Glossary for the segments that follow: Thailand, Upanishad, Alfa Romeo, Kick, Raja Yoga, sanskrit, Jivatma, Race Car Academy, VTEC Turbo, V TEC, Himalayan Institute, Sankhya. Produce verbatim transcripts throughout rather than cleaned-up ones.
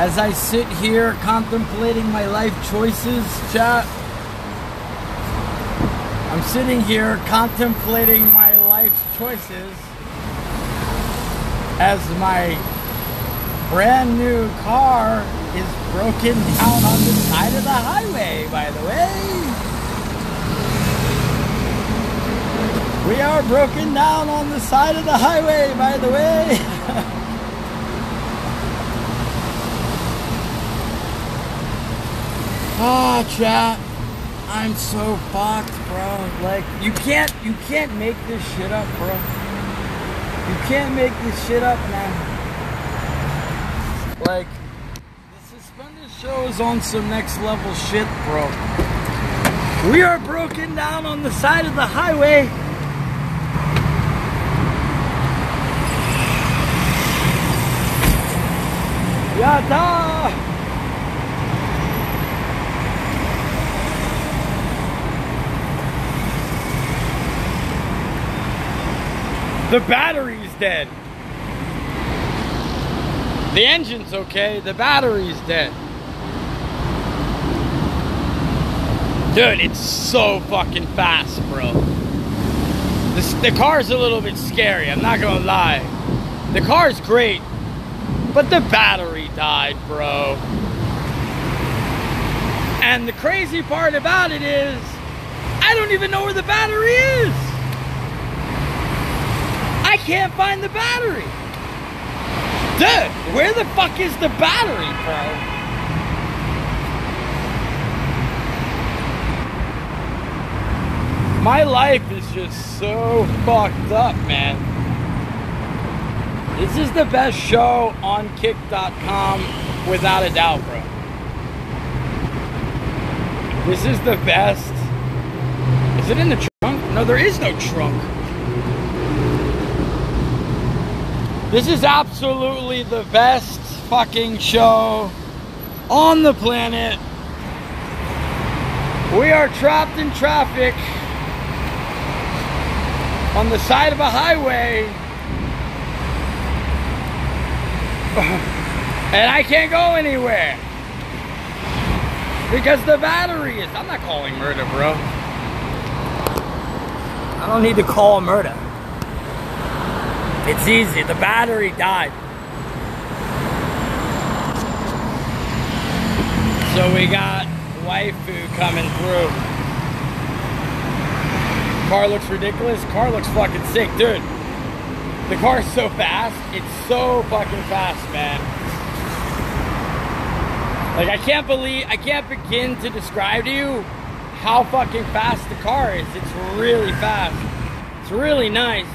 As I sit here contemplating my life choices, chat, I'm sitting here contemplating my life's choices as my brand new car is broken down on the side of the highway, by the way. We are broken down on the side of the highway, by the way. Ah, oh, chat, I'm so fucked, bro. Like, you can't, you can't make this shit up, bro. You can't make this shit up, man. Like, the suspended show is on some next level shit, bro. We are broken down on the side of the highway. Yada! The battery's dead. The engine's okay. The battery's dead. Dude, it's so fucking fast, bro. This, the car's a little bit scary. I'm not gonna lie. The car's great, but the battery died, bro. And the crazy part about it is, I don't even know where the battery is. I can't find the battery. Dude, where the fuck is the battery, bro? My life is just so fucked up, man. This is the best show on kick dot com without a doubt, bro. This is the best. Is it in the trunk? No, there is no trunk. This is absolutely the best fucking show on the planet. We are trapped in traffic on the side of a highway. And I can't go anywhere. Because the battery is... I'm not calling murder, bro. I don't need to call murder. It's easy, the battery died. So we got waifu coming through. Car looks ridiculous, car looks fucking sick, dude. The car's so fast, it's so fucking fast, man. Like, I can't believe, I can't begin to describe to you how fucking fast the car is. It's really fast, it's really nice.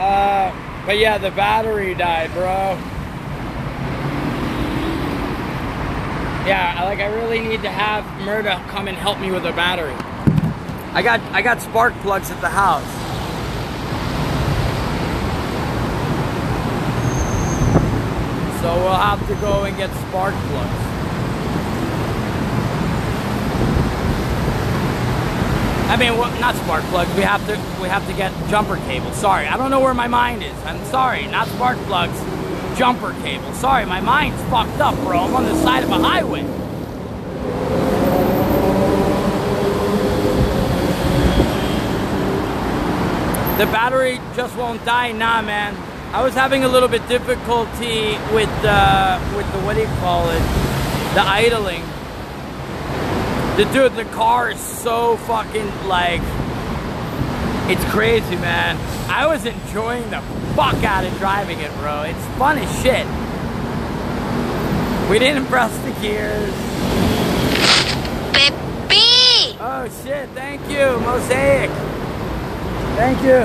Uh, but yeah, the battery died, bro. Yeah, like, I really need to have Murda come and help me with a battery. I got, I got spark plugs at the house. So we'll have to go and get spark plugs. I mean, well, not spark plugs, we have to we have to get jumper cables. Sorry, I don't know where my mind is. I'm sorry, not spark plugs, jumper cables. Sorry, my mind's fucked up, bro. I'm on the side of a highway. The battery just won't die, nah, man. I was having a little bit difficulty with uh, with the, what do you call it, the idling. The dude, the car is so fucking, like, it's crazy, man. I was enjoying the fuck out of driving it, bro. It's fun as shit. We didn't press the gears. Baby! Oh shit, thank you, Mosaic. Thank you.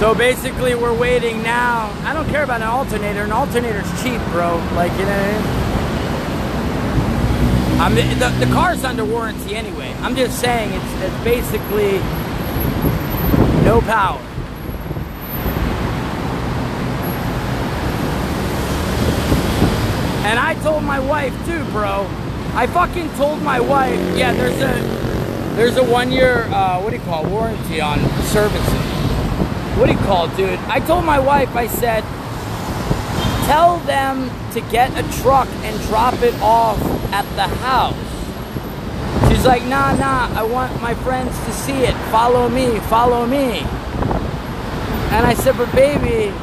So basically we're waiting now. I don't care about an alternator. An alternator's cheap, bro. Like, you know what I mean? I'm, the, the car's under warranty anyway. I'm just saying it's, it's basically no power. And I told my wife too, bro. I fucking told my wife, yeah, there's a there's a one year uh, what do you call it, warranty on services. What do you call it, dude? I told my wife, I said, tell them to get a truck and drop it off at the house. She's like, nah, nah, I want my friends to see it. Follow me, follow me. And I said, but baby,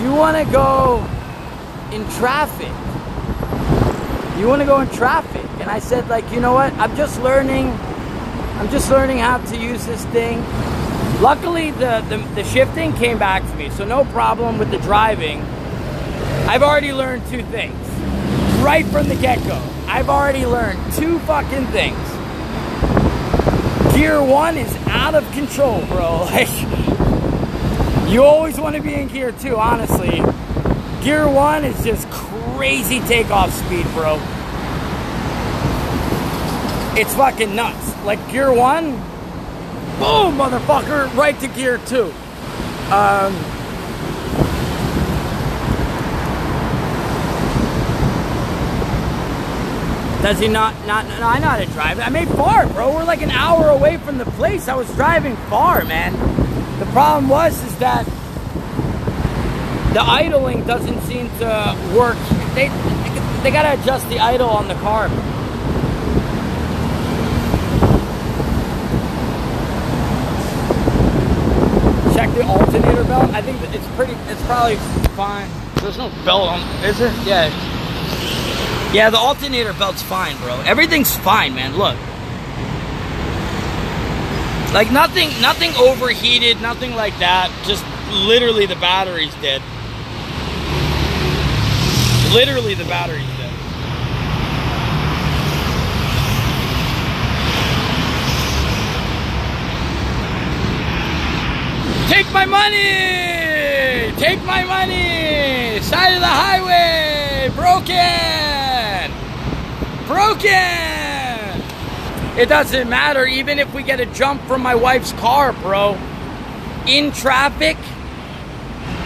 you want to go in traffic. You want to go in traffic. And I said, like, you know what? I'm just learning. I'm just learning how to use this thing. Luckily, the, the, the shifting came back for me, so no problem with the driving. I've already learned two things. Right from the get-go, I've already learned two fucking things. Gear one is out of control, bro. Like, you always want to be in gear two, honestly. Gear one is just crazy takeoff speed, bro. It's fucking nuts. Like, gear one, boom, motherfucker, right to gear two. Um, does he not, not, no, I know how to drive. I made far, bro. We're like an hour away from the place. I was driving far, man. The problem was is that the idling doesn't seem to work. They, they, they gotta adjust the idle on the car. Check the alternator belt. I think it's pretty, it's probably fine. There's no belt on, is it? Yeah. Yeah, the alternator belt's fine, bro. Everything's fine, man. Look. Like, nothing, nothing overheated, nothing like that. Just literally the battery's dead. Literally the battery's dead. Take my money! Take my money! Side of the highway! Broken! Broken! It doesn't matter, even if we get a jump from my wife's car, bro. In traffic,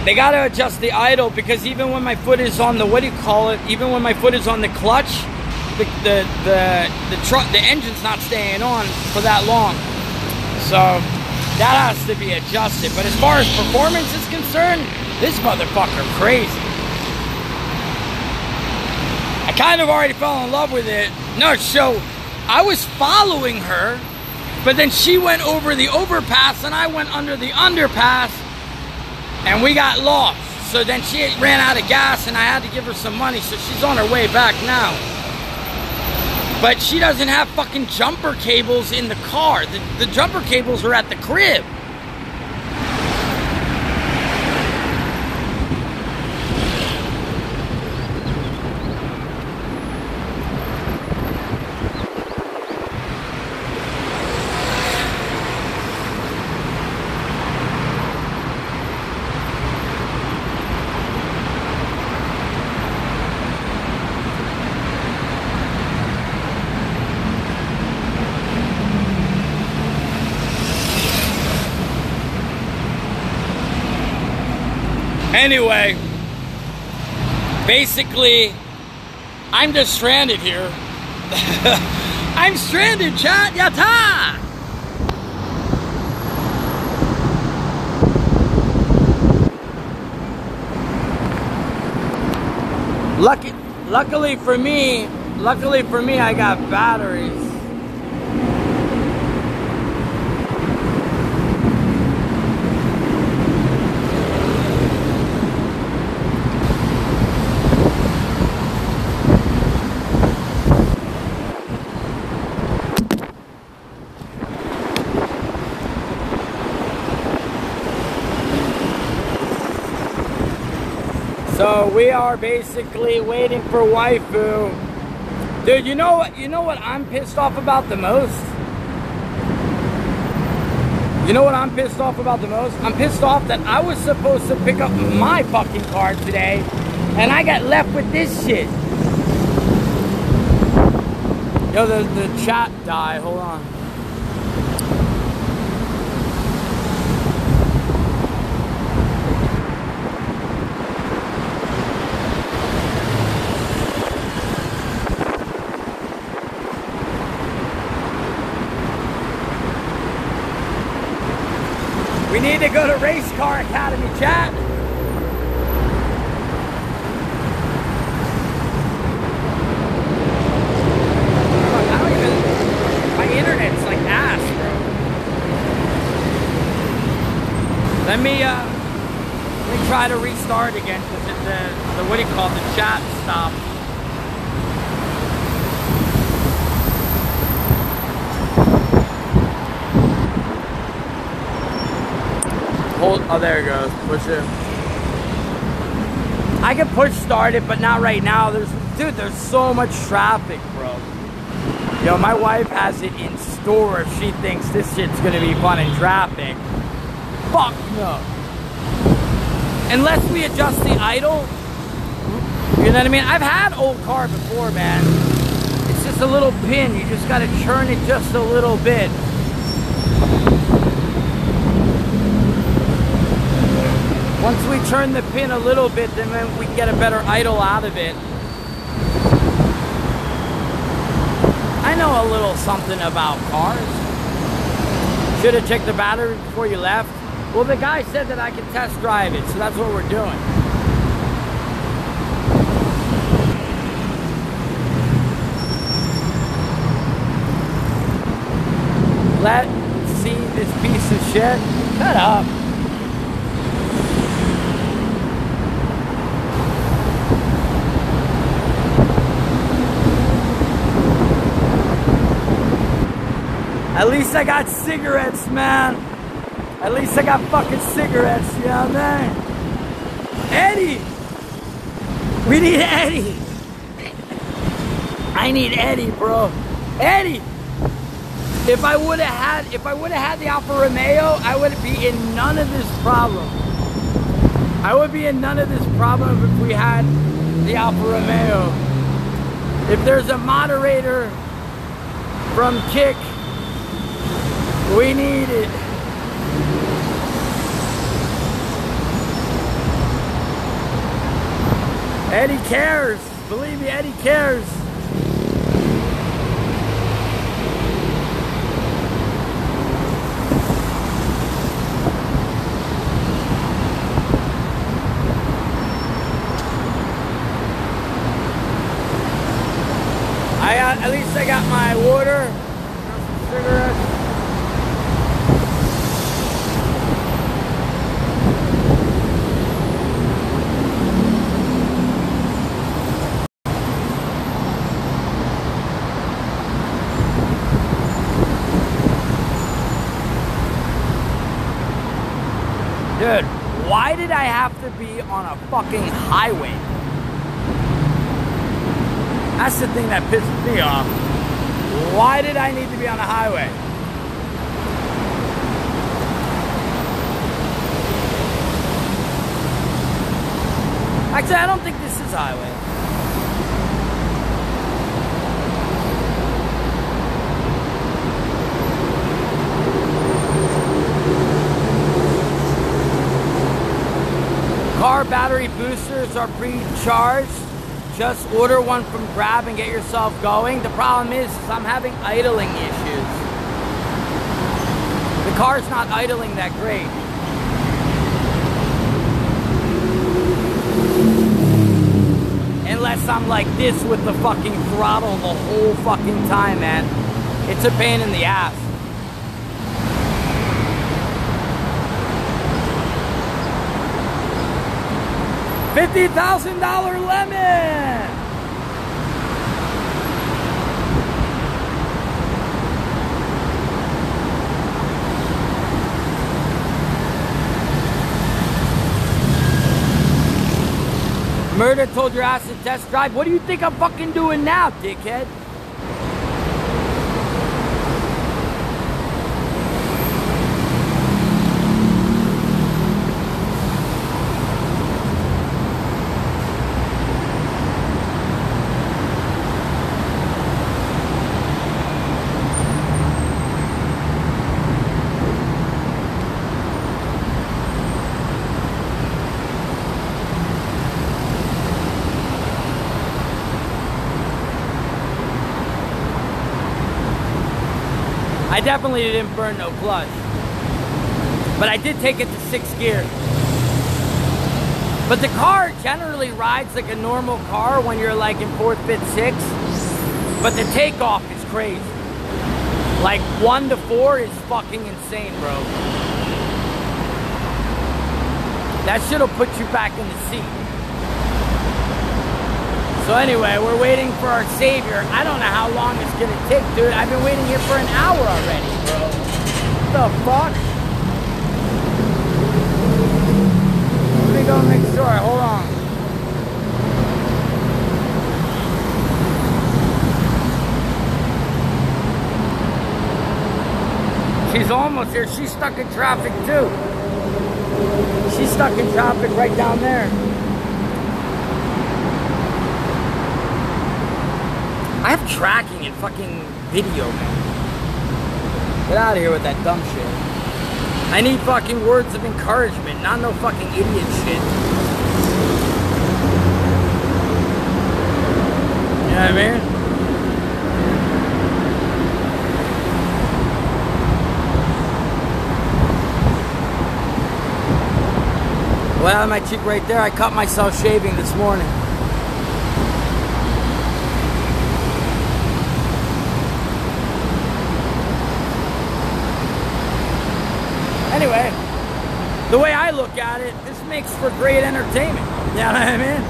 they gotta adjust the idle, because even when my foot is on the, what do you call it? Even when my foot is on the clutch, the, the, the, the truck, the engine's not staying on for that long. So... that has to be adjusted, but as far as performance is concerned, this motherfucker crazy. I kind of already fell in love with it. No, so I was following her, but then she went over the overpass and I went under the underpass and we got lost. So then she ran out of gas and I had to give her some money, so she's on her way back now. But she doesn't have fucking jumper cables in the car. The, the jumper cables are at the crib. Anyway, basically, I'm just stranded here. I'm stranded, chat. Yata! Lucky, luckily for me, luckily for me, I got batteries. So we are basically waiting for waifu. Dude, you know what, you know what I'm pissed off about the most? You know what I'm pissed off about the most? I'm pissed off that I was supposed to pick up my fucking car today and I got left with this shit. Yo, the, the chat died, hold on. We need to go to Race Car Academy, chat. ass, bro. Let me, uh, let me try to restart again, because the, the, what do you call it, the chat stopped. Hold, oh, there it goes, push it. I can push start it, but not right now. There's, dude, there's so much traffic, bro. Yo, my wife has it in store if she thinks this shit's gonna be fun in traffic. Fuck no. Unless we adjust the idle, you know what I mean? I've had old car before, man. It's just a little pin. You just gotta churn it just a little bit. Once we turn the pin a little bit, then we get a better idle out of it. I know a little something about cars. Should have checked the battery before you left. Well, the guy said that I can test drive it, so that's what we're doing. Let's see this piece of shit. Shut up. At least I got cigarettes, man. At least I got fucking cigarettes, you know what I mean? Eddie! We need Eddie! I need Eddie, bro. Eddie! If I would have had, if I would have had the Alfa Romeo, I would be in none of this problem. I would be in none of this problem if we had the Alfa Romeo. If there's a moderator from Kick, we need it. Eddie cares. Believe me, Eddie cares. I got, at least I got my water, some cigarettes. Dude, why did I have to be on a fucking highway? That's the thing that pisses me off. Why did I need to be on a highway? Actually, I don't think this is a highway. Car battery boosters are pre-charged. Just order one from Grab and get yourself going. The problem is, is I'm having idling issues. The car's not idling that great. Unless I'm like this with the fucking throttle the whole fucking time, man. It's a pain in the ass. fifty thousand dollar lemon! Murder told your ass to test drive. What do you think I'm fucking doing now, dickhead? I definitely didn't burn no clutch, but I did take it to sixth gear. But the car generally rides like a normal car when you're like in fourth, fifth, sixth, but the takeoff is crazy. Like one to four is fucking insane, bro. That shit'll put you back in the seat. So anyway, we're waiting for our savior. I don't know how long it's gonna take, dude. I've been waiting here for an hour already, bro. What the fuck? Let me go make sure. Hold on. She's almost here. She's stuck in traffic too. She's stuck in traffic right down there. I have tracking and fucking video, man. Get out of here with that dumb shit. I need fucking words of encouragement, not no fucking idiot shit. You know what I mean? Well, out of my cheek right there. I cut myself shaving this morning. Anyway, the way I look at it, this makes for great entertainment. You know what I mean?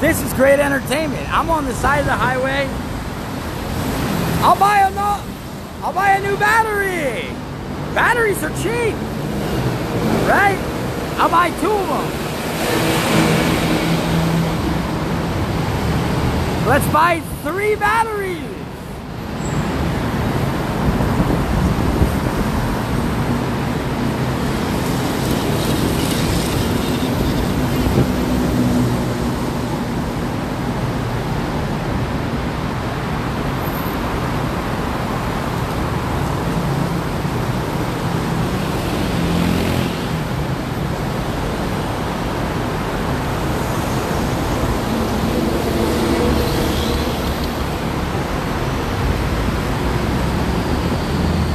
This is great entertainment. I'm on the side of the highway. I'll buy a no- I'll buy a new battery. Batteries are cheap, right? I'll buy two of them. Let's buy three batteries.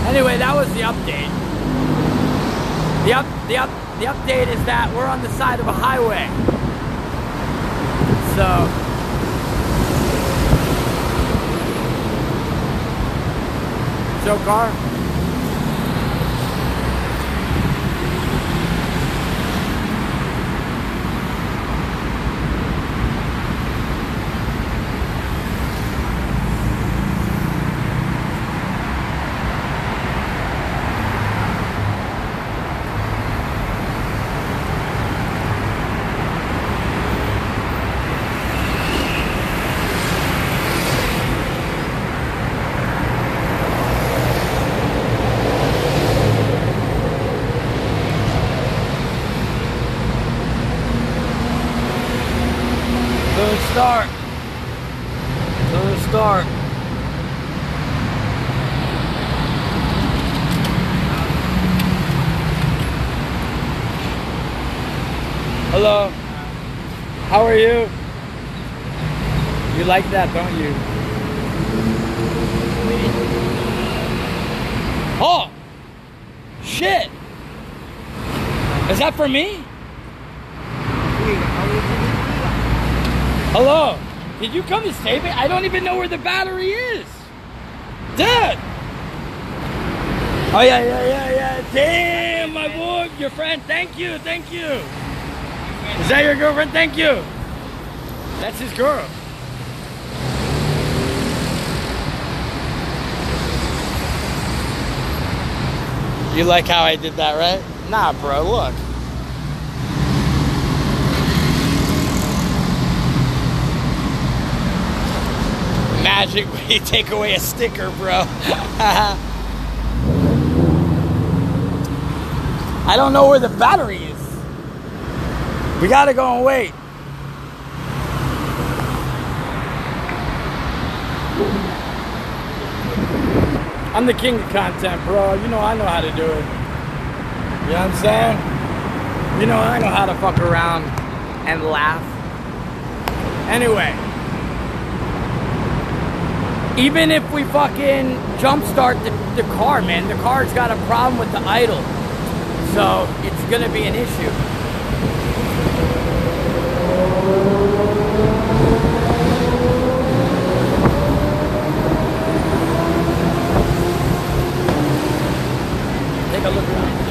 Anyway, that was the update. The up, the up, the update is that we're on the side of a highway. So, show car. Start. Good start. Hello. How are you? You like that, don't you? Oh! Shit! Is that for me? Hello, did you come to save me? I don't even know where the battery is. Dad! Oh yeah, yeah, yeah, yeah. Damn, my boy, your friend, thank you, thank you. Is that your girlfriend? Thank you. That's his girl. You like how I did that, right? Nah, bro, look. Magic when you take away a sticker, bro. I don't know where the battery is. We gotta go and wait. I'm the king of content, bro. You know I know how to do it. You know what I'm saying? You know I know how to fuck around and laugh. Anyway. Even if we fucking jumpstart the, the car, man, the car's got a problem with the idle. So it's gonna be an issue. take a look around.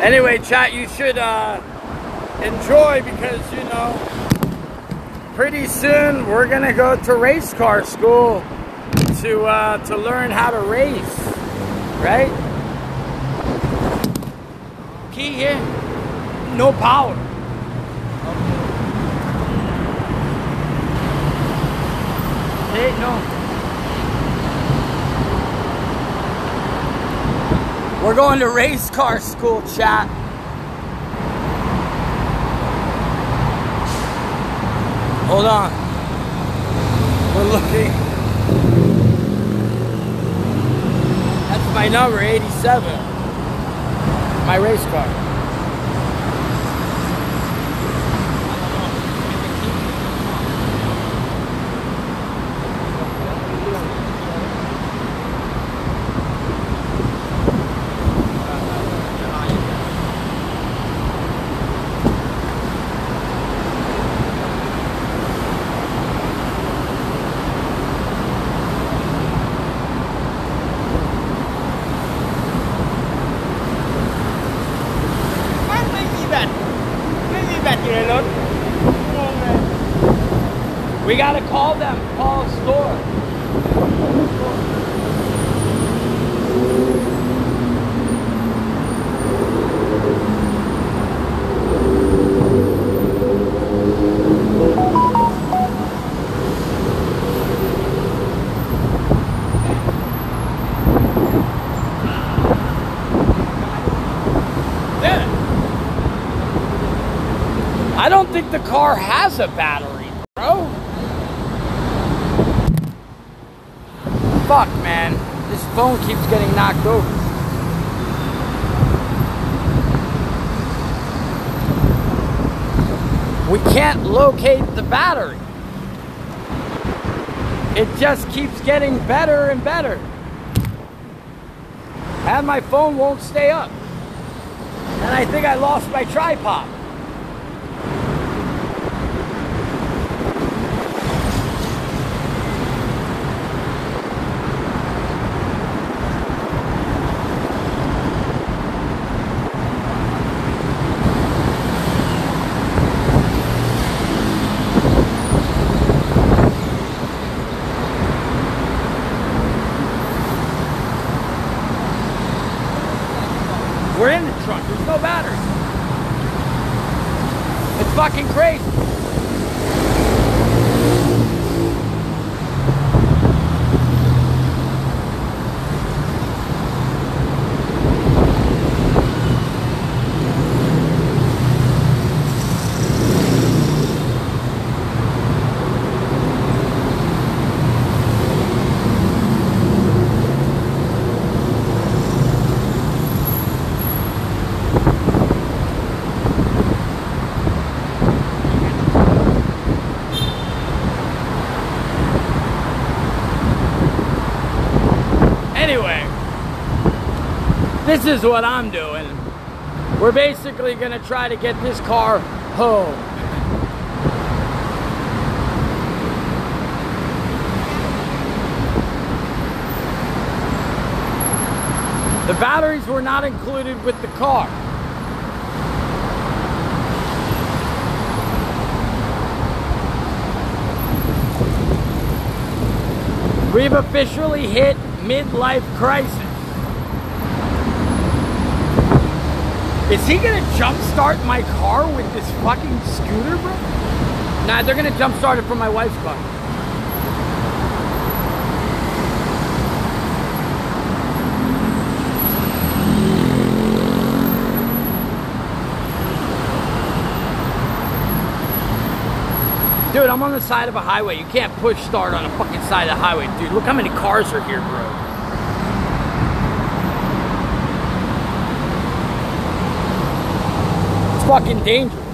Anyway, chat, you should uh, enjoy because, you know, pretty soon we're going to go to race car school to, uh, to learn how to race, right? Key here, no power. Hey, no. We're going to race car school, chat. Hold on. We're looking. That's my number, eighty-seven. My race car. We gotta call them, call a store. Yeah. I don't think the car has a battery, bro. Fuck, man. This phone keeps getting knocked over. We can't locate the battery. It just keeps getting better and better. And my phone won't stay up. And I think I lost my tripod. We're in the truck, there's no battery. It's fucking crazy. This is what I'm doing. We're basically gonna try to get this car home. The batteries were not included with the car. We've officially hit midlife crisis. Is he gonna jumpstart my car with this fucking scooter, bro? Nah, they're gonna jumpstart it from my wife's car. Dude, I'm on the side of a highway. You can't push start on a fucking side of the highway, dude. Look how many cars are here, bro. fucking dangerous.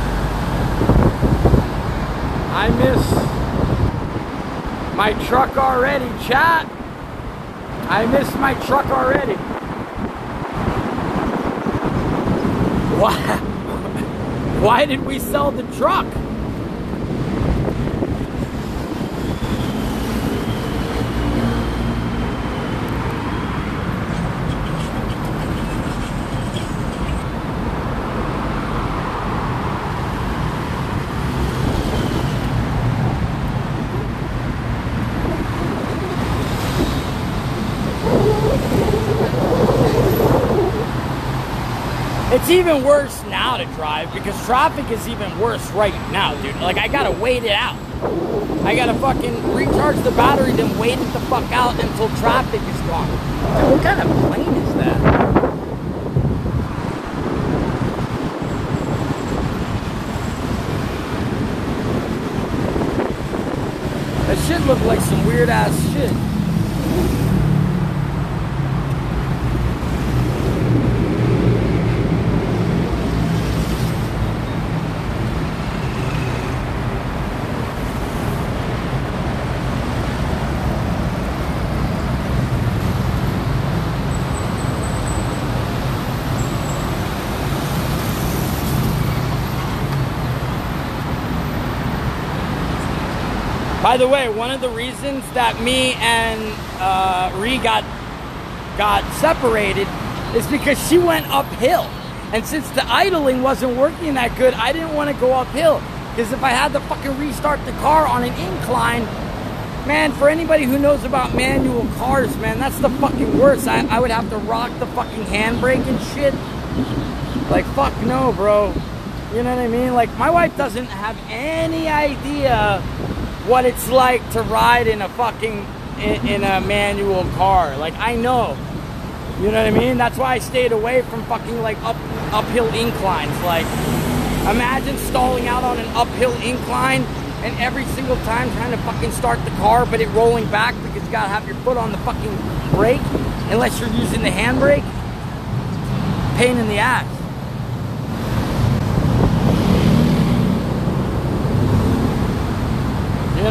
I miss my truck already, chat. I miss my truck already. Why? Why did we sell the truck? It's even worse now to drive because traffic is even worse right now, dude. Like, I gotta wait it out. I gotta fucking recharge the battery, then wait it the fuck out until traffic is gone. Dude, what kind of plane is that? That shit looked like some weird ass shit. By the way, one of the reasons that me and uh, Ree got, got separated is because she went uphill. And since the idling wasn't working that good, I didn't want to go uphill. Because if I had to fucking restart the car on an incline, man, for anybody who knows about manual cars, man, that's the fucking worst. I, I would have to rock the fucking handbrake and shit. Like, fuck no, bro. You know what I mean? Like, my wife doesn't have any idea what it's like to ride in a fucking, in, in a manual car. Like, I know, you know what I mean? That's why I stayed away from fucking, like, up, uphill inclines. Like, imagine stalling out on an uphill incline and every single time trying to fucking start the car, but it rolling back because you gotta have your foot on the fucking brake, unless you're using the handbrake. Pain in the ass. You know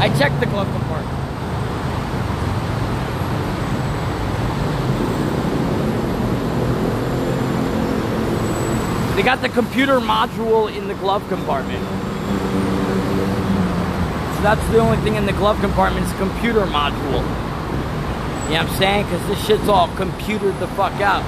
I checked the glove compartment. They got the computer module in the glove compartment. So that's the only thing in the glove compartment is computer module. You know what I'm saying? Because this shit's all computered the fuck out.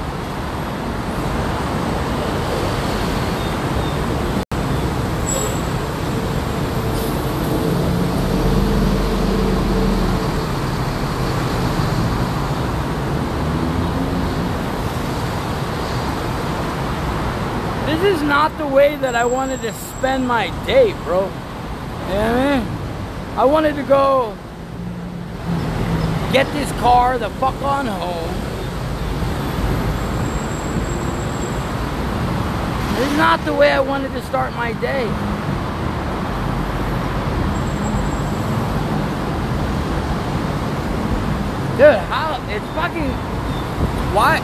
This is not the way that I wanted to spend my day, bro. You know what I mean? I wanted to go get this car the fuck on home. This is not the way I wanted to start my day. Dude, how, it's fucking, why?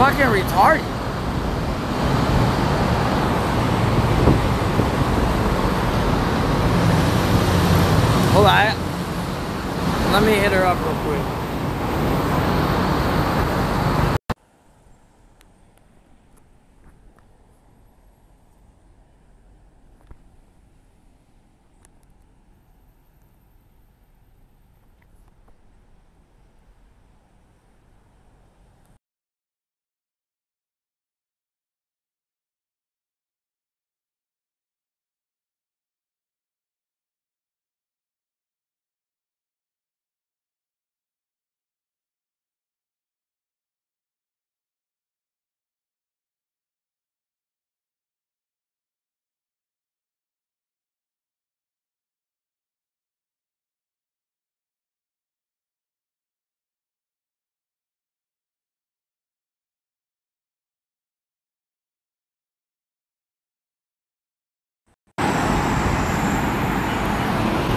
Fucking retarded. Hold on. Let me hit her up real quick.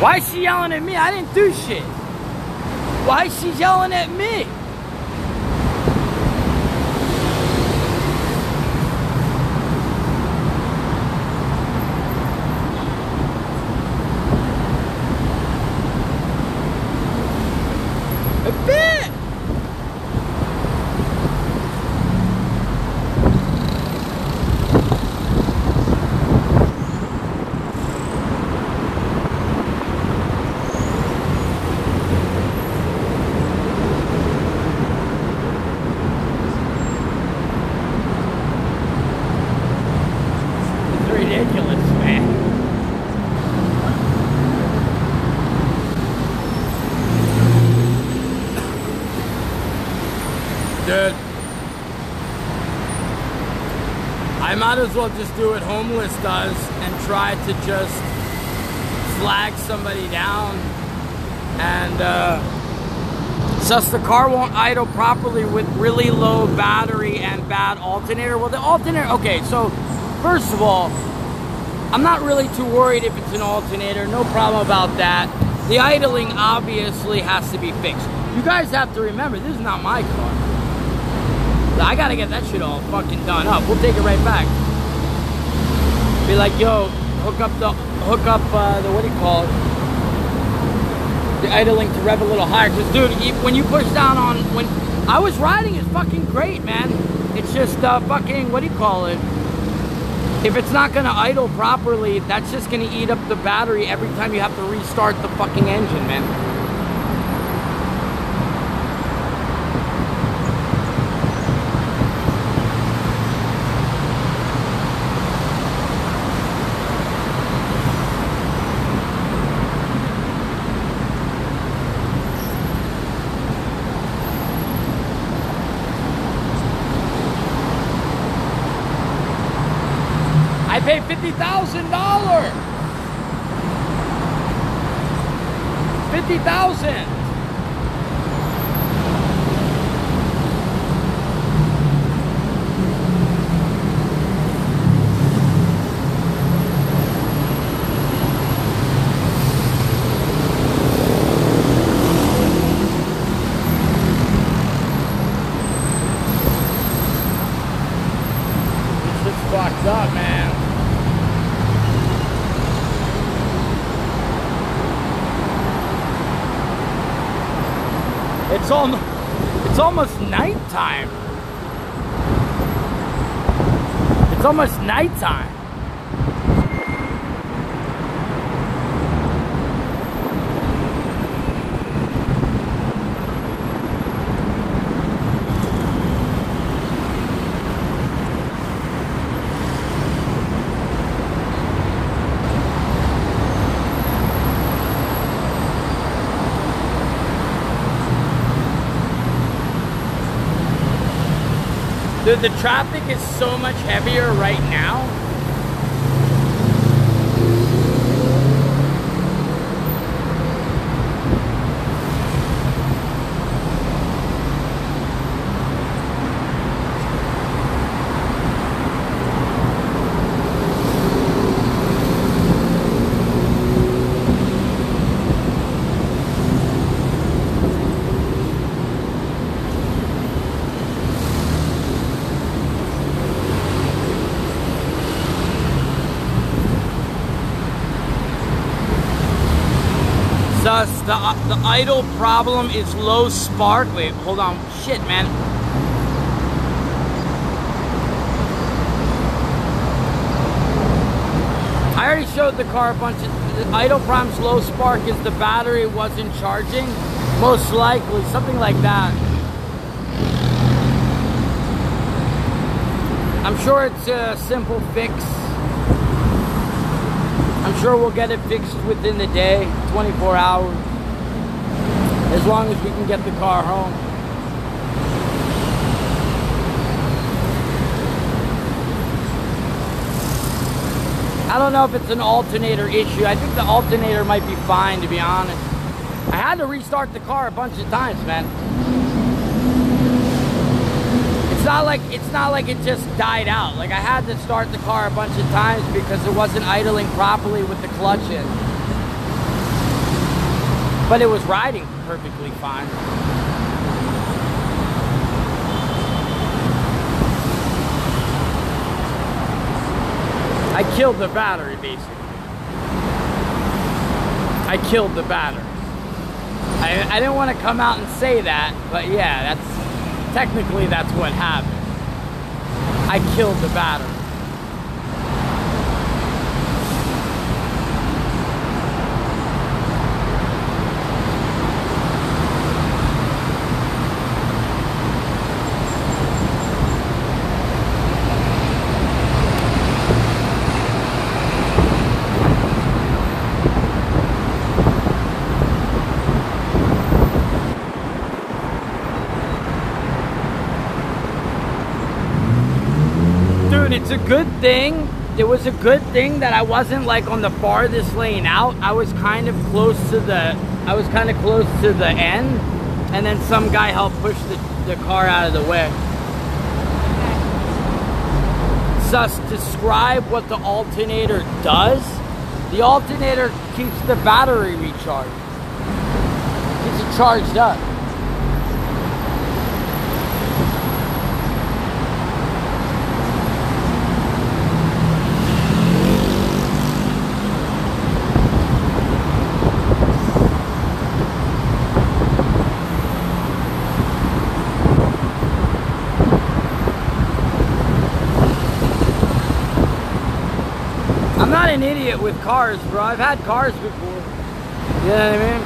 Why is she yelling at me? I didn't do shit. Why is she yelling at me? Dude, I might as well just do what Homeless does and try to just flag somebody down, and uh, since the car won't idle properly with really low battery and bad alternator. Well, the alternator, okay, so first of all, I'm not really too worried if it's an alternator, no problem about that. The idling obviously has to be fixed. You guys have to remember, this is not my car. I gotta get that shit all fucking done up. We'll take it right back. Be like, yo, hook up the, hook up uh, the, what do you call it? The idling to rev a little higher. Cause dude, when you push down on, when I was riding, it's fucking great, man. It's just uh, fucking, what do you call it? If it's not gonna idle properly, that's just gonna eat up the battery every time you have to restart the fucking engine, man. I paid fifty thousand dollars! fifty thousand dollars! It's all, it's almost nighttime. It's almost nighttime. Dude, the traffic is so much heavier right now. Thus, the, the idle problem is low spark. Wait, hold on. Shit, man. I already showed the car a bunch of... The idle problem's low spark is the battery wasn't charging. Most likely, something like that. I'm sure it's a simple fix. I'm sure we'll get it fixed within the day, twenty-four hours, as long as we can get the car home. I don't know if it's an alternator issue. I think the alternator might be fine, to be honest. I had to restart the car a bunch of times, man. It's not like it's not like it just died out. Like I had to start the car a bunch of times because it wasn't idling properly with the clutch in. but it was riding perfectly fine. I killed the battery, basically. I killed the battery. I, I didn't want to come out and say that, but yeah, that's technically that's what happened. I killed the battery. It's a good thing. It was a good thing that I wasn't like on the farthest lane out. I was kind of close to the, I was kind of close to the end, and then some guy helped push the, the car out of the way. Sus, describe what the alternator does. The alternator keeps the battery recharged. Keeps it charged up. An idiot with cars, bro. I've had cars before. You know what I mean?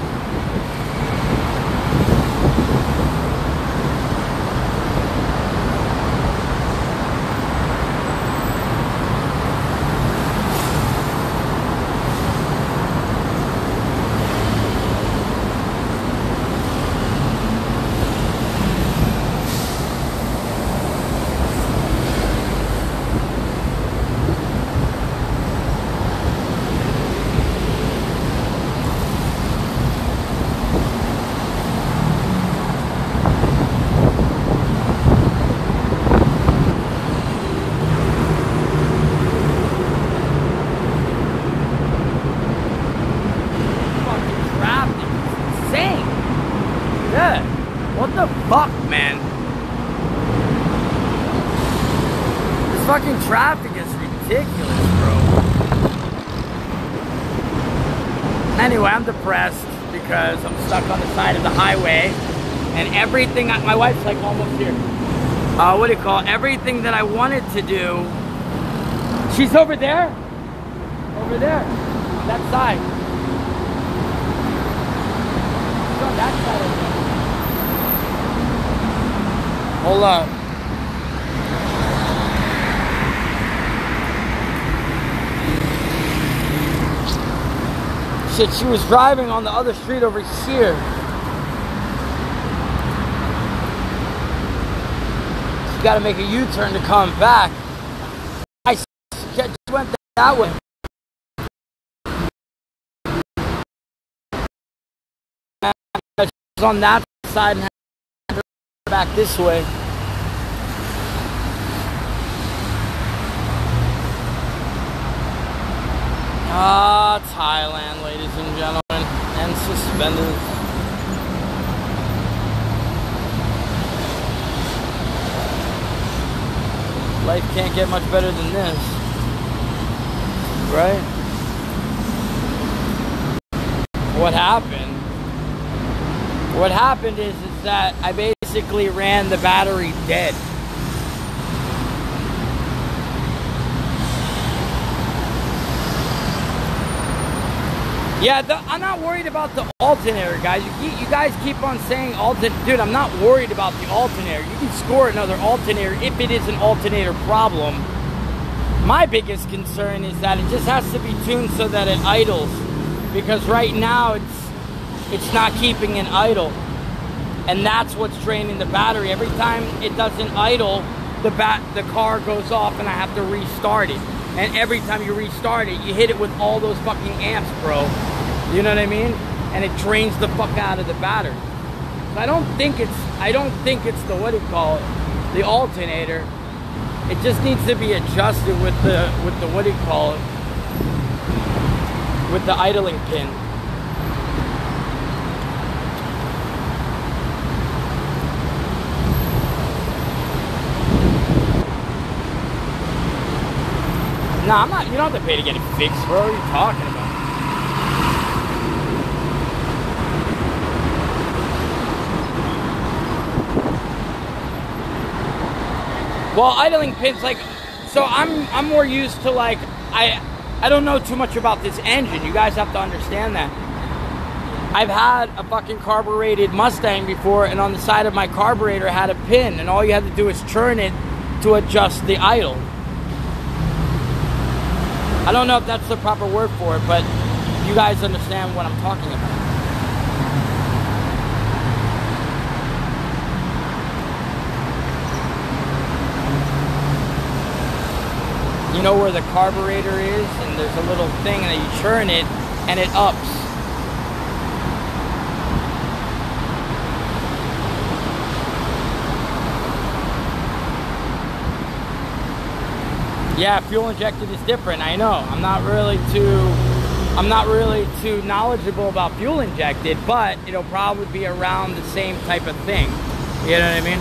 Traffic is ridiculous, bro. Anyway, I'm depressed because I'm stuck on the side of the highway, and everything, I, my wife's like almost here. Uh, what do you call it? Everything that I wanted to do, she's over there, over there, on that side. She's on that side over there. Hold up. She was driving on the other street over here. She's got to make a U-turn to come back. I just went that way. She's on that side and had to back this way. Ah, Thailand, ladies and gentlemen, and suspenders. Life can't get much better than this, right? What happened? What happened is, is that I basically ran the battery dead. Yeah, the, I'm not worried about the alternator, guys. You, keep, you guys keep on saying alternator. Dude, I'm not worried about the alternator. You can score another alternator if it is an alternator problem. My biggest concern is that it just has to be tuned so that it idles. Because right now, it's, it's not keeping it idle. And that's what's draining the battery. Every time it doesn't idle, the, bat, the car goes off and I have to restart it. And every time you restart it, you hit it with all those fucking amps, bro. You know what I mean? And it drains the fuck out of the battery. So I don't think it's, I don't think it's the, what do you call it? The alternator. It just needs to be adjusted with the, with the, what do you call it? With the idling pin. No, I'm not. You don't have to pay to get it fixed, bro. What are you talking about? Well, idling pins, like, so I'm I'm more used to, like, I I don't know too much about this engine. You guys have to understand that. I've had a fucking carbureted Mustang before, and on the side of my carburetor had a pin, and all you had to do is turn it to adjust the idle. I don't know if that's the proper word for it, but you guys understand what I'm talking about. You know where the carburetor is, and there's a little thing that you turn it and it ups. Yeah, fuel injected is different. I know. I'm not really too I'm not really too knowledgeable about fuel injected, but it'll probably be around the same type of thing. You know what I mean?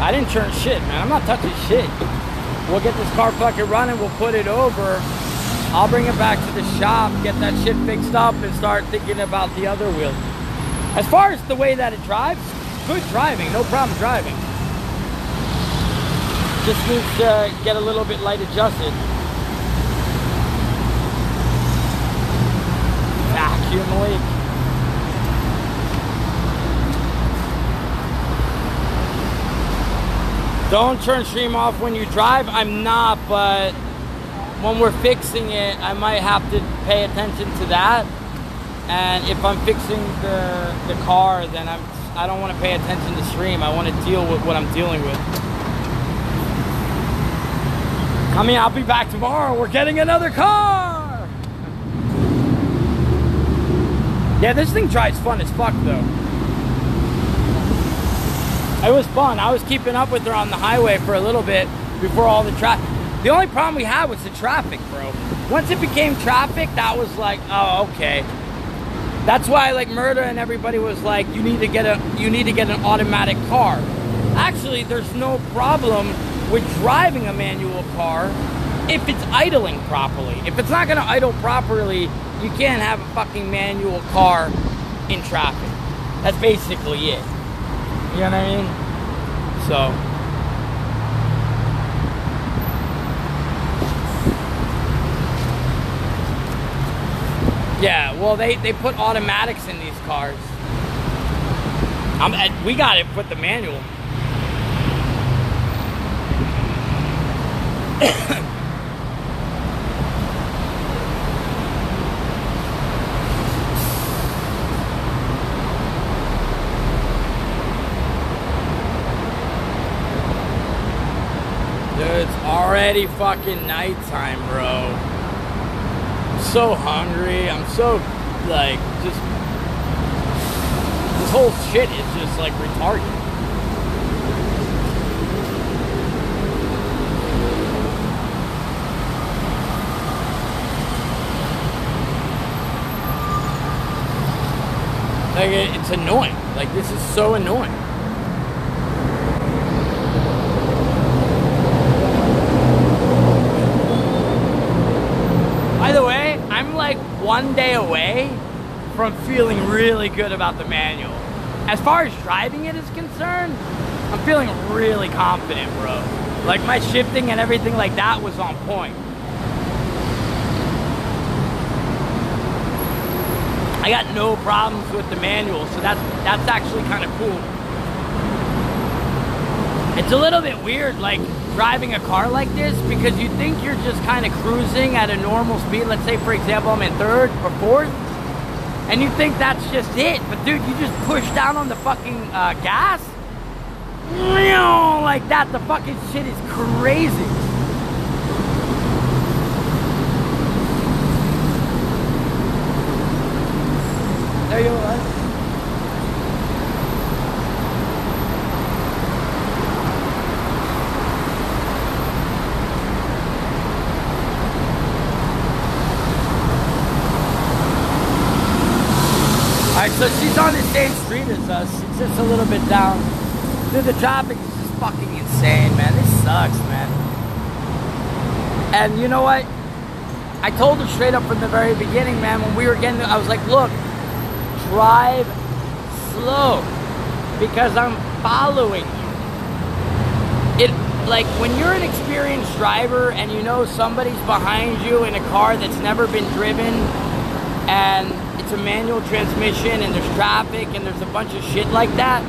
I didn't turn shit, man. I'm not touching shit. We'll get this car fucking running. We'll put it over. I'll bring it back to the shop, get that shit fixed up, and start thinking about the other wheel. As far as the way that it drives, good driving. No problem driving. Just needs to get a little bit light adjusted. Vacuum leak. Don't turn stream off when you drive. I'm not, but when we're fixing it, I might have to pay attention to that. And if I'm fixing the, the car, then I'm, I don't want to pay attention to stream. I want to deal with what I'm dealing with. I mean, I'll be back tomorrow. We're getting another car. Yeah, this thing drives fun as fuck, though. It was fun. I was keeping up with her on the highway for a little bit before all the traffic. The only problem we had was the traffic, bro. Once it became traffic, that was like, oh, okay. That's why, like, Murda and everybody was like, you need to get a, you need to get an automatic car. Actually, there's no problem with driving a manual car if it's idling properly. If it's not gonna idle properly, you can't have a fucking manual car in traffic. That's basically it. You know what I mean? So. Yeah, well, they, they put automatics in these cars. I'm at, we got it, put the manual. Already fucking nighttime, bro. I'm so hungry. I'm so, like, just... This whole shit is just, like, retarded. Like, it, it's annoying. Like, this is so annoying. One day away from feeling really good about the manual. As far as driving it is concerned, I'm feeling really confident, bro. Like, my shifting and everything like that was on point. I got no problems with the manual, so that's that's actually kind of cool. It's a little bit weird, like, driving a car like this, because you think you're just kind of cruising at a normal speed. Let's say, for example, I'm in third or fourth, and you think that's just it, but dude, you just push down on the fucking uh, gas like that. The fucking shit is crazy. There you are. So she's on the same street as us. She's just a little bit down. Dude, the traffic is just fucking insane, man. This sucks, man. And you know what? I told him straight up from the very beginning, man, when we were getting there, I was like, look, drive slow because I'm following you. It, like, when you're an experienced driver and you know somebody's behind you in a car that's never been driven and it's a manual transmission and there's traffic and there's a bunch of shit like that,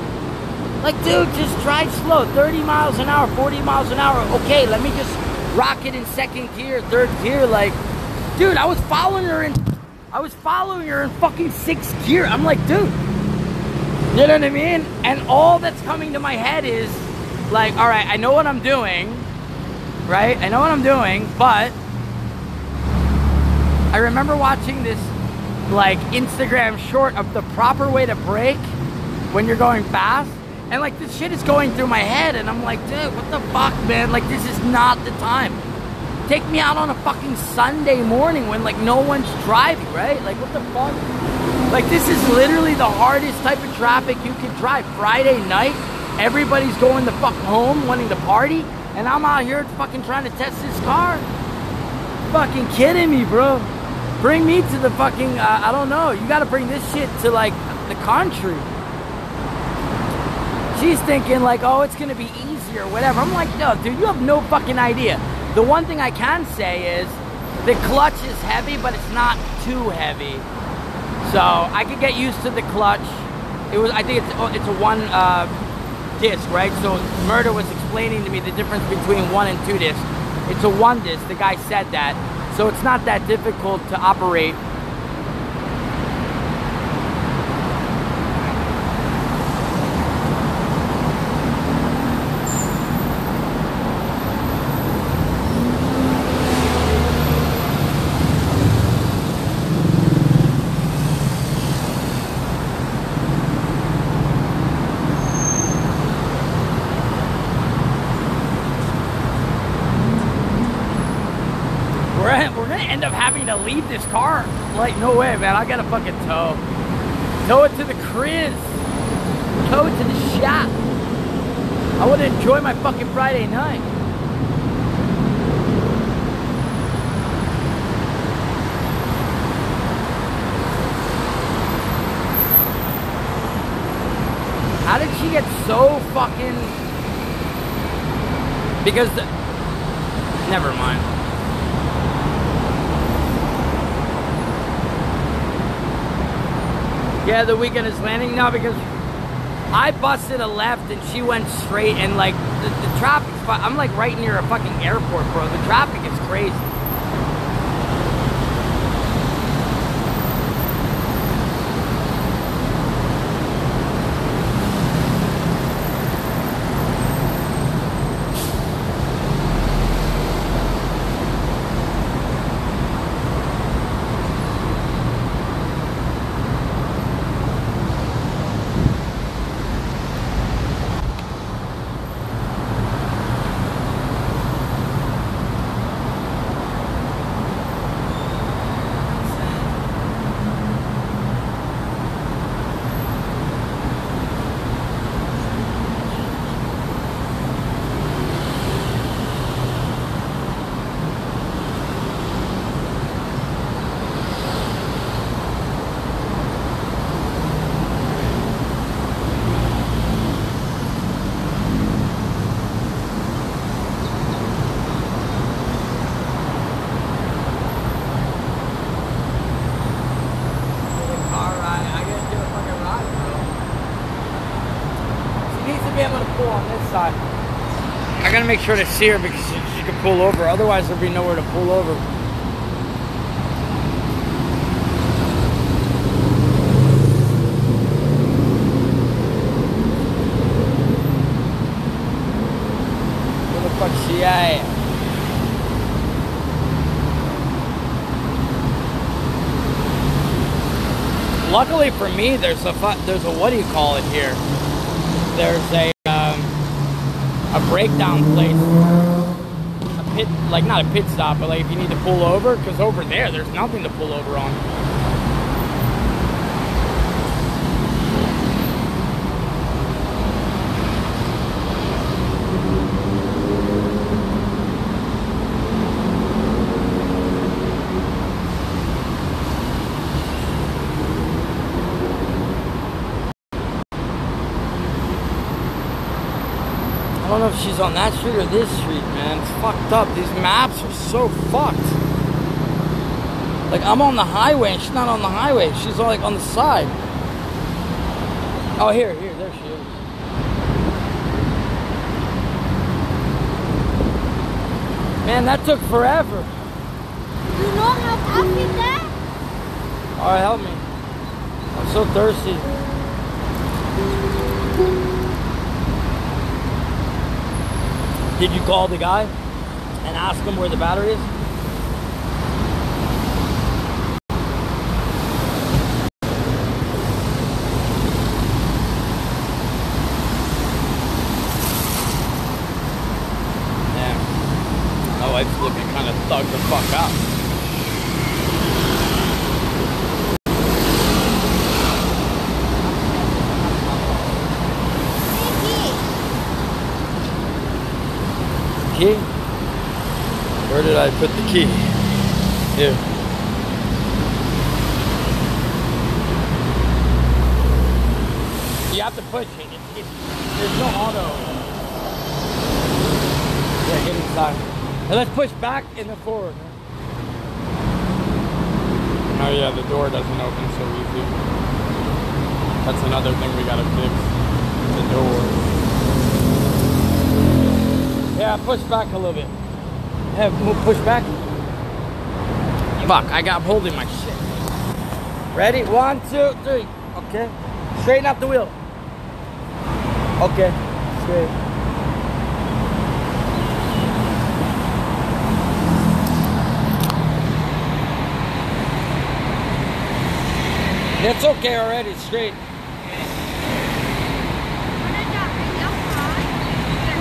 like, dude, just drive slow, thirty miles an hour, forty miles an hour, okay, let me just rock it in second gear, third gear, like, dude, I was following her in, I was following her in fucking sixth gear. I'm like, dude, you know what I mean? And all that's coming to my head is, like, all right, I know what I'm doing, right? I know what I'm doing, but I remember watching this, like, Instagram short of the proper way to brake when you're going fast. And, like, this shit is going through my head, and I'm like, dude, what the fuck, man? Like, this is not the time. Take me out on a fucking Sunday morning when, like, no one's driving, right? Like, what the fuck? Like, this is literally the hardest type of traffic you can drive. Friday night, everybody's going the fuck home, wanting to party, and I'm out here fucking trying to test this car. Fucking kidding me, bro. Bring me to the fucking, uh, I don't know, you gotta bring this shit to, like, the country. She's thinking, like, oh, it's gonna be easier, whatever. I'm like, no, dude, you have no fucking idea. The one thing I can say is the clutch is heavy, but it's not too heavy. So I could get used to the clutch. It was, I think it's, it's a one uh, disc, right? So Murder was explaining to me the difference between one and two disc. It's a one disc, the guy said that. So it's not that difficult to operate. End up having to leave this car. Like, no way, man. I gotta fucking tow. Tow it to the Criz. Tow it to the shop. I wanna enjoy my fucking Friday night. How did she get so fucking... Because the... Never mind. Yeah, the weekend is landing now because I busted a left and she went straight and like the, the traffic. I'm like right near a fucking airport, bro. The traffic is crazy. I gotta make sure to see her because she, she can pull over, otherwise there'll be nowhere to pull over. Where the fuck's she at? Luckily for me, there's a there's a what do you call it here? There's a a breakdown place, a pit, like not a pit stop, but like if you need to pull over, because over there, there's nothing to pull over on. I don't know if she's on that street or this street, man. It's fucked up. These maps are so fucked. Like, I'm on the highway and she's not on the highway. She's like on the side. Oh, here, here, there she is. Man, that took forever. You know how fast is that? Alright, help me. I'm so thirsty. Did you call the guy and ask him where the battery is? It's looking kind of thugged the fuck out. Key? Where did I put the key? Here. You have to push it. It's, it's, there's no auto. Yeah, get inside. And let's push back in the forward. Oh yeah, the door doesn't open so easy. That's another thing we gotta fix. The door. Yeah, push back a little bit. Yeah, move, push back. Fuck, I got holding my shit. Ready? One, two, three. Okay. Straighten up the wheel. Okay. Straight. It's okay already, it's straight.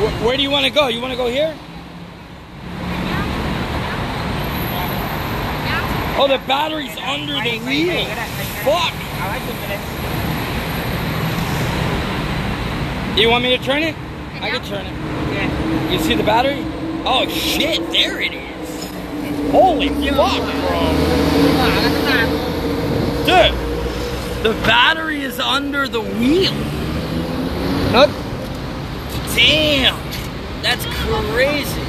Where, where do you want to go? You want to go here? Oh, the battery's under the wheel. Fuck! You want me to turn it? I can turn it. You see the battery? Oh shit, there it is. Holy fuck, bro. Dude. The battery is under the wheel. Nope. Damn. That's crazy.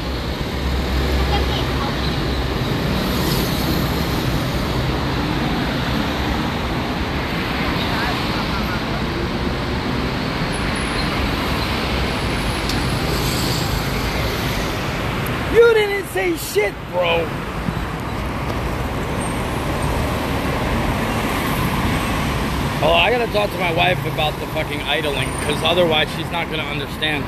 You didn't say shit, bro. Oh, I gotta talk to my wife about the fucking idling, because otherwise she's not gonna understand.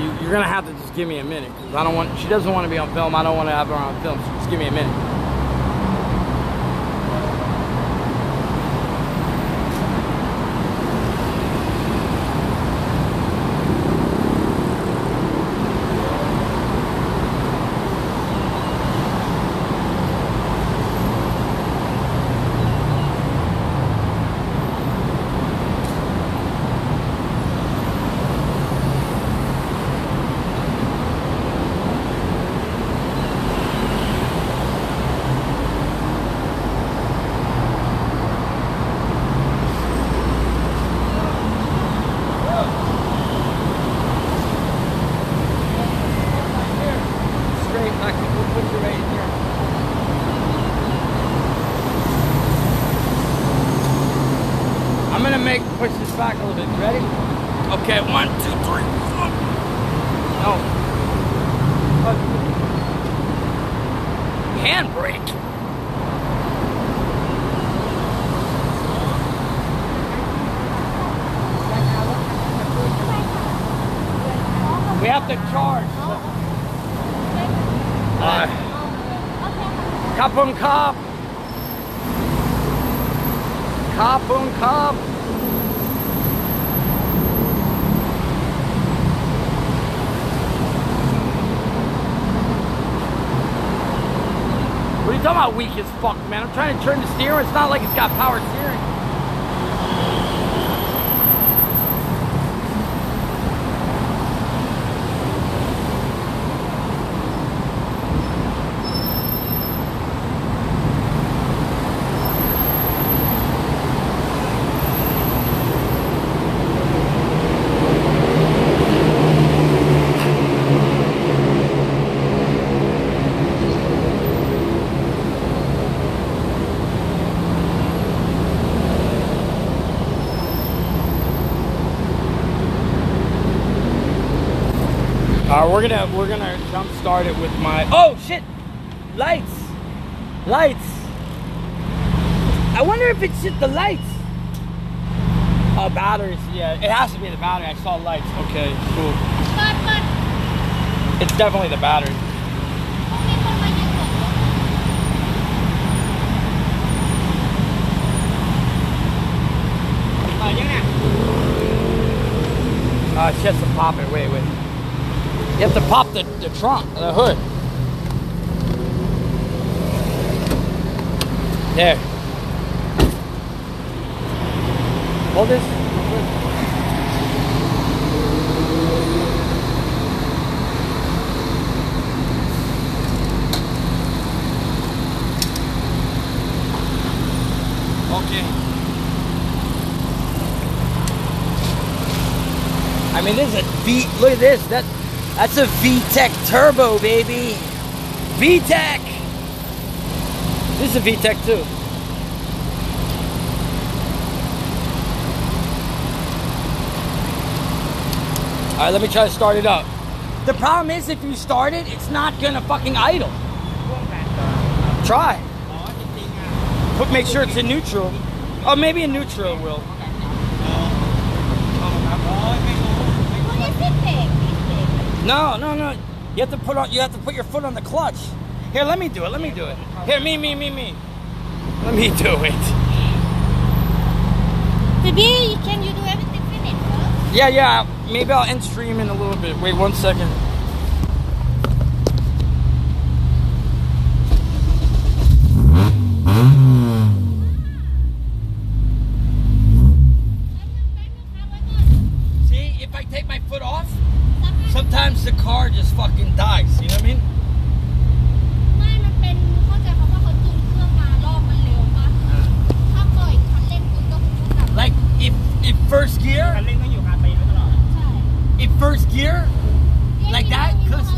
You, you're gonna have to just give me a minute, because I don't want. She doesn't want to be on film. I don't want to have her on film. So just give me a minute. Push this back a little bit. You ready? Okay, one, two, three. No. Handbrake. We have to charge. Uh, cop on cop. Cop on cop. I'm not weak as fuck, man. I'm trying to turn the steering. It's not like it's got power steering. Uh, we're gonna we're gonna jump start it with my oh shit lights lights. I wonder if it's just the lights. Uh, batteries, yeah, it has to be the battery. I saw lights. Okay, cool. But, but. It's definitely the battery. Oh, yeah. Uh, she has to pop it. Wait, wait. You have to pop the, the trunk, the hood. There. Hold this. Okay. I mean, this is a V. Look at this. That that's a V TEC Turbo, baby. V TEC. This is a V TEC too. All right, let me try to start it up. The problem is, if you start it, it's not gonna fucking idle. Try. But make sure it's in neutral. Oh, maybe in neutral will. No, no, no. You have to put on. You have to put your foot on the clutch. Here, let me do it. Let me do it. Here, me, me, me, me. Let me do it. Maybe can you do everything in it? Huh? Yeah, yeah. Maybe I'll end stream in a little bit. Wait one second. See, if I take my foot off. Sometimes the car just fucking dies, you know what I mean? Like, if, if first gear, if first gear, like that, cause,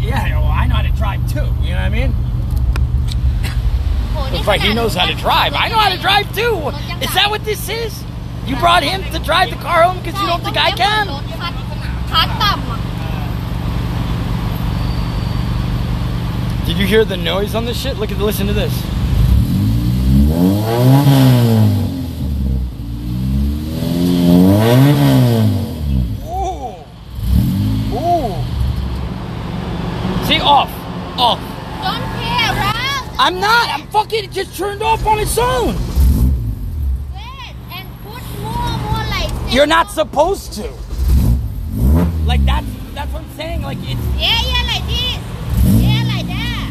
yeah, well, I know how to drive too, you know what I mean? It's like he knows how to drive. I know how to drive too. Is that what this is? You brought him to drive the car home because you don't think I can? Did you hear the noise on this shit? Look at the, listen to this. Ooh. Ooh. See, off. Off. Don't care, Ralph. I'm not. I'm fucking, it just turned off on its own. Wait, and put more and more lights. You're not supposed to. Like that's that's what I'm saying. Like it's yeah, yeah, like this, yeah, like that.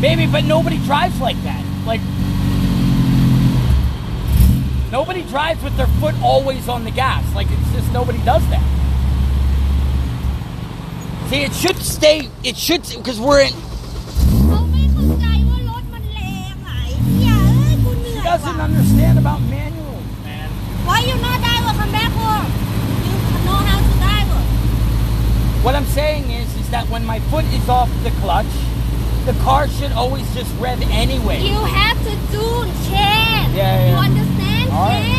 Baby, but nobody drives like that. Like nobody drives with their foot always on the gas. Like it's just nobody does that. See, it should stay. It should because we're in. She doesn't understand about manuals, man. Why you not drive from back home? You know how to. What I'm saying is, is that when my foot is off the clutch, the car should always just rev anyway. You have to do change. Yeah, yeah. You understand? All right.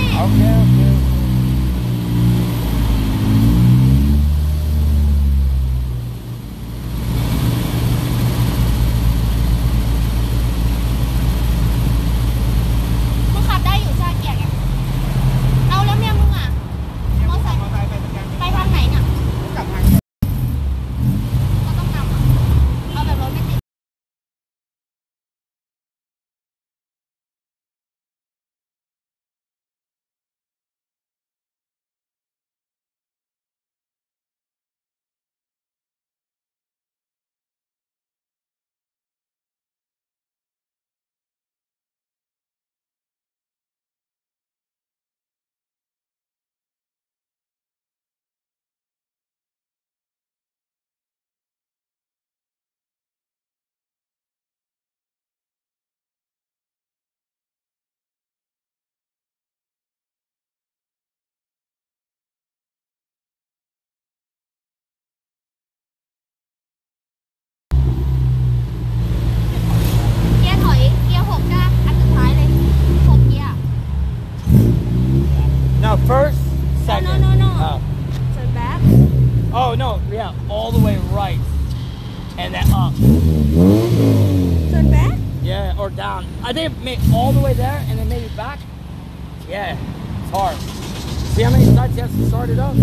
First, second. No, no, no, no. Oh. Turn back. Oh no, yeah, all the way right. And then up. Turn back? Yeah, or down. I think it made all the way there and then maybe back. Yeah, it's hard. See how many times he has to start it up?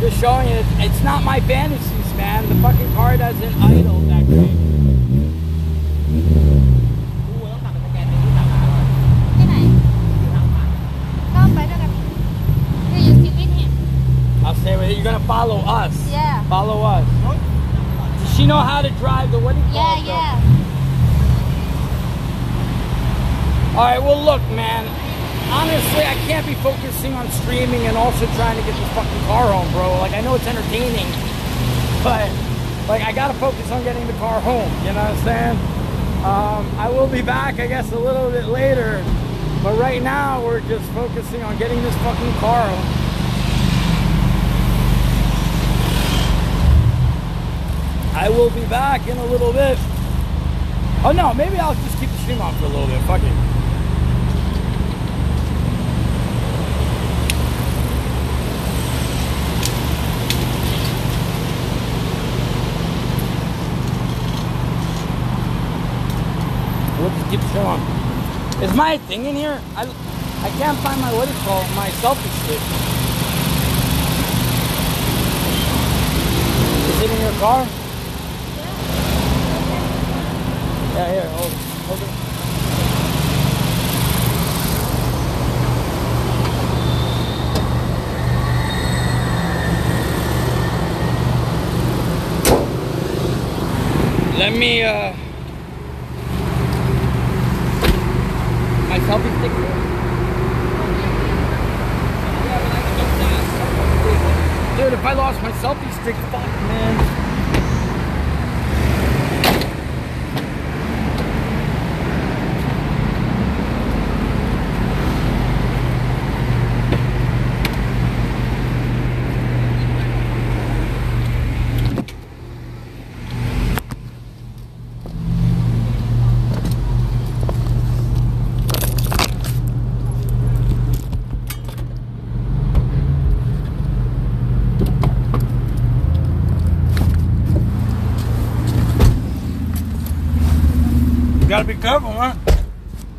Just showing you, it's not my fantasies, man. The fucking car doesn't idle that quick. You're gonna follow us. Yeah. Follow us. Does she know how to drive the what do you call it? Yeah, yeah. All right. Well, look, man. Honestly, I can't be focusing on streaming and also trying to get this fucking car home, bro. Like, I know it's entertaining, but like, I gotta focus on getting the car home. You know what I'm saying? Um, I will be back, I guess, a little bit later. But right now, we're just focusing on getting this fucking car home. I will be back in a little bit. Oh no, maybe I'll just keep the stream on for a little bit. Fuck it. We'll just keep the stream on. Is my thing in here? I I can't find my what it's called, my selfie stick. Is it in your car? Yeah, here, hold it. Hold it. Let me, uh... my selfie stick here. Dude, if I lost my selfie stick, fuck, man. Gotta be careful, man.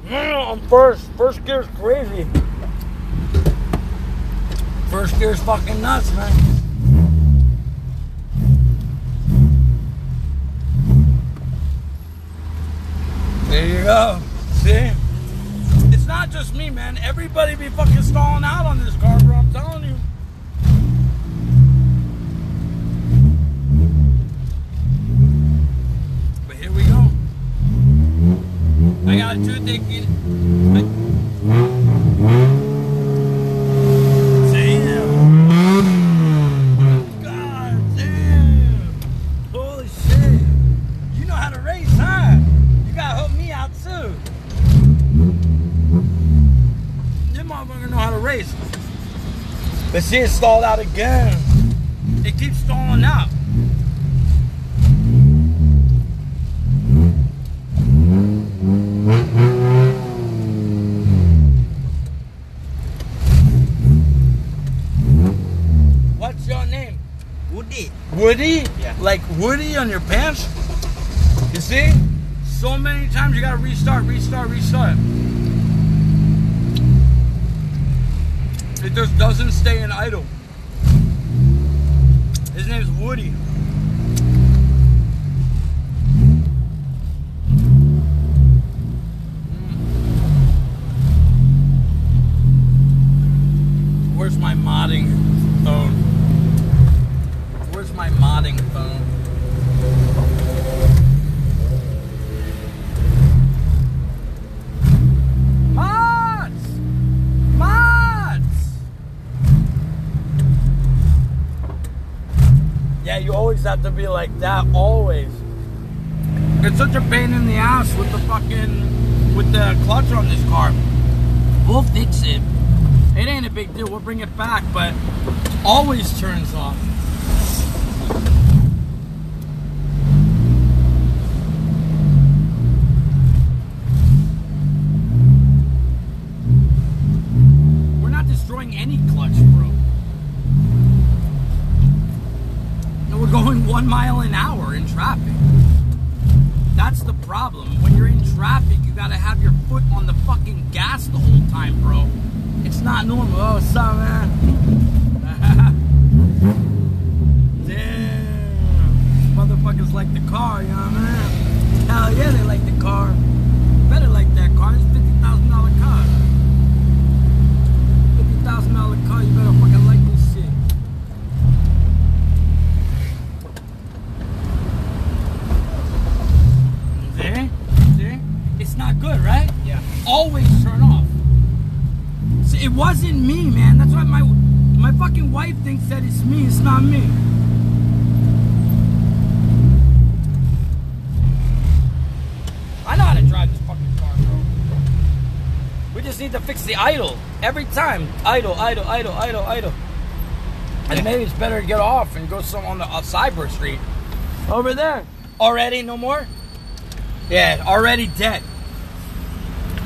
Mm, first, first gear's crazy. First gear's fucking nuts, man. There you go. See? It's not just me, man. Everybody be fucking stalling out on this car, bro. I'm telling you. I got two things. See him. God damn. Holy shit. You know how to race, huh? You gotta help me out too. Them motherfuckers know how to race. But see, it stalled out again. It keeps stalling out. Woody? Yeah. Like Woody on your pants? You see? So many times you gotta restart, restart, restart. It just doesn't stay in idle. His name's Woody. Where's my modding phone? My modding phone. Mods! Mods! Yeah, you always have to be like that, always. It's such a pain in the ass with the fucking, with the clutch on this car. We'll fix it. It ain't a big deal, we'll bring it back, but always turns off. We're going one mile an hour in traffic. That's the problem. When you're in traffic, you gotta have your foot on the fucking gas the whole time, bro. It's not normal. Oh, what's up, man? Damn. Motherfuckers like the car, you know what I mean? Hell yeah, they like the car. Better like that car. It's fifty thousand dollar car. fifty thousand dollar car, you better fucking like this. Good, right? Yeah. Always turn off. See, it wasn't me, man. That's why my my fucking wife thinks that it's me. It's not me. I know how to drive this fucking car, bro. We just need to fix the idle every time. Idle, idle, idle, idle, idle. And maybe it's better to get off and go some on the uh, cyber street over there. Already no more. Yeah, already dead.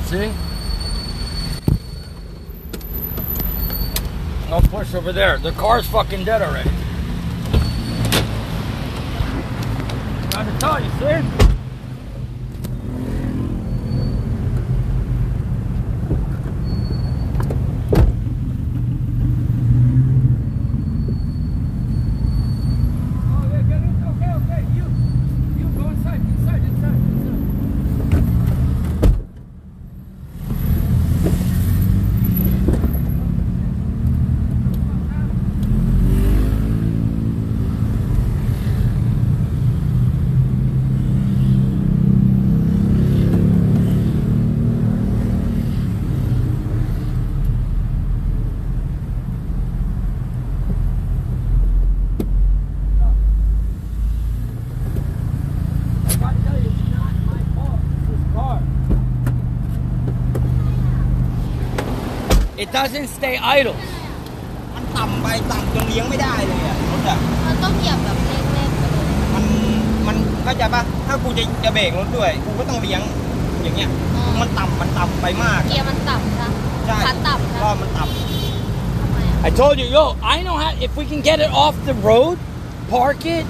See? No push over there. The car's fucking dead already. Trying to tell you, see? Okay, okay, okay. You, you go inside, inside, inside. It doesn't stay idle. I told you, yo, I know how, if we can get it off the road, park it,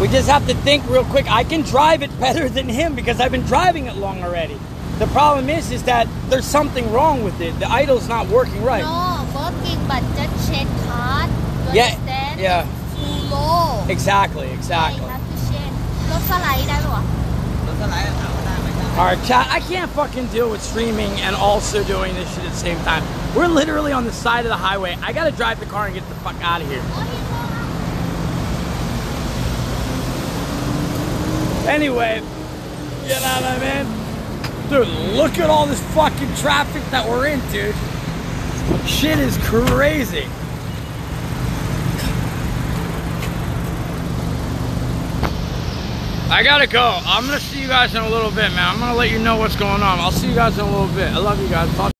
we just have to think real quick. I can drive it better than him because I've been driving it long already. The problem is, is that there's something wrong with it. The idle's not working right. No, working, but just shake hard. You yeah, understand? Yeah. It's too low. Exactly, exactly. I have to shake. All right, chat. I can't fucking deal with streaming and also doing this shit at the same time. We're literally on the side of the highway. I gotta drive the car and get the fuck out of here. Anyway, you know what I mean? Dude, look at all this fucking traffic that we're in, dude. Shit is crazy. I gotta go. I'm gonna see you guys in a little bit, man. I'm gonna let you know what's going on. I'll see you guys in a little bit. I love you guys. Talk